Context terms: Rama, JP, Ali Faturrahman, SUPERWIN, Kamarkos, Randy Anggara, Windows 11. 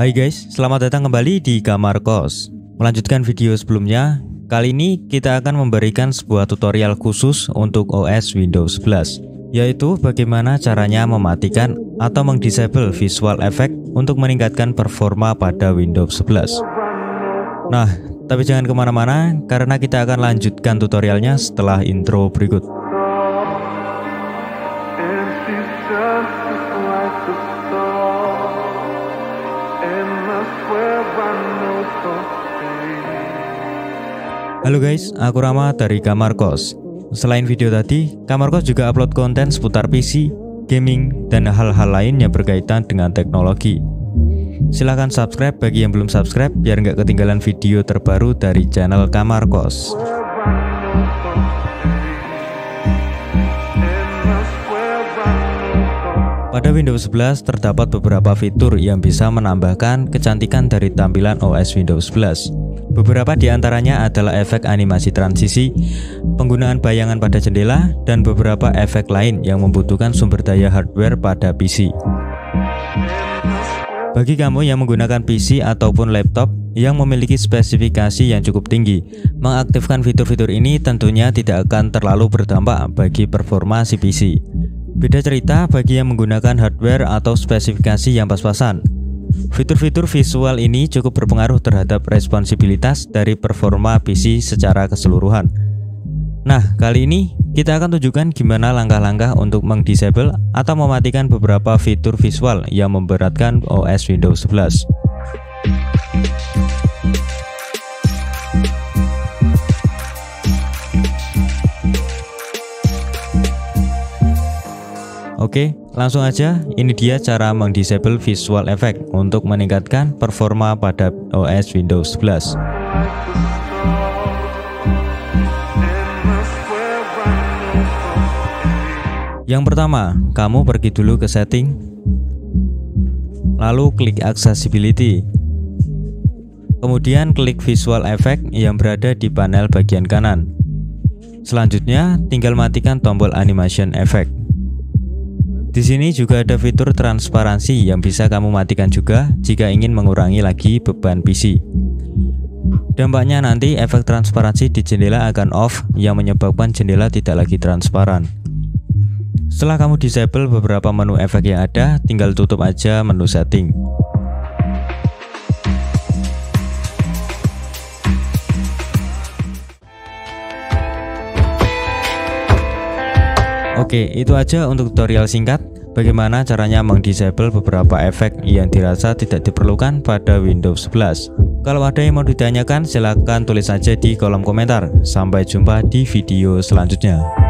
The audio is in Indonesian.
Hai guys, selamat datang kembali di Kamarkos. Melanjutkan video sebelumnya, kali ini kita akan memberikan sebuah tutorial khusus untuk OS Windows 11, yaitu bagaimana caranya mematikan atau mengdisable visual effect untuk meningkatkan performa pada Windows 11. Nah, tapi jangan kemana-mana karena kita akan lanjutkan tutorialnya setelah intro berikut. Halo guys, aku Rama dari Kamarkos. Selain video tadi, Kamarkos juga upload konten seputar PC, gaming, dan hal-hal lain yang berkaitan dengan teknologi. Silahkan subscribe bagi yang belum subscribe biar nggak ketinggalan video terbaru dari channel Kamarkos. Pada Windows 11 terdapat beberapa fitur yang bisa menambahkan kecantikan dari tampilan OS Windows 11. Beberapa di antaranya adalah efek animasi transisi, penggunaan bayangan pada jendela, dan beberapa efek lain yang membutuhkan sumber daya hardware pada PC. Bagi kamu yang menggunakan PC ataupun laptop yang memiliki spesifikasi yang cukup tinggi, mengaktifkan fitur-fitur ini tentunya tidak akan terlalu berdampak bagi performa si PC. Beda cerita bagi yang menggunakan hardware atau spesifikasi yang pas-pasan. Fitur-fitur visual ini cukup berpengaruh terhadap responsibilitas dari performa PC secara keseluruhan. Nah, kali ini kita akan tunjukkan gimana langkah-langkah untuk mengdisable atau mematikan beberapa fitur visual yang memberatkan OS Windows 11. Oke, langsung aja, ini dia cara mengdisable visual effect untuk meningkatkan performa pada OS Windows 11. Yang pertama, kamu pergi dulu ke setting, lalu klik accessibility. Kemudian klik visual effect yang berada di panel bagian kanan. Selanjutnya, tinggal matikan tombol animation effect. Di sini juga ada fitur transparansi yang bisa kamu matikan juga jika ingin mengurangi lagi beban PC. Dampaknya nanti efek transparansi di jendela akan off yang menyebabkan jendela tidak lagi transparan. Setelah kamu disable beberapa menu efek yang ada, tinggal tutup aja menu setting. Oke, itu aja untuk tutorial singkat bagaimana caranya mengdisable beberapa efek yang dirasa tidak diperlukan pada Windows 11. Kalau ada yang mau ditanyakan, silahkan tulis saja di kolom komentar. Sampai jumpa di video selanjutnya.